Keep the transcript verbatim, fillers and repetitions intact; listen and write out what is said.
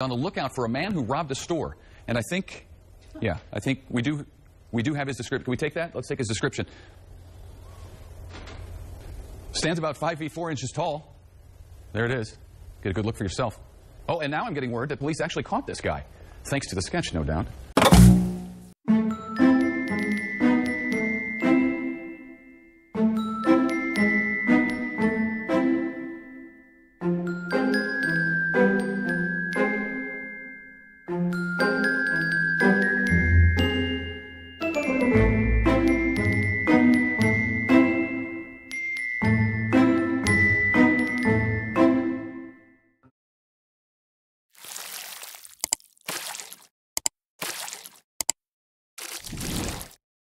On the lookout for a man who robbed a store, and I think, yeah, I think we do, we do have his description. Can we take that? Let's take his description. Stands about five feet four inches tall. There it is. Get a good look for yourself. Oh, and now I'm getting word that police actually caught this guy, thanks to the sketch, no doubt.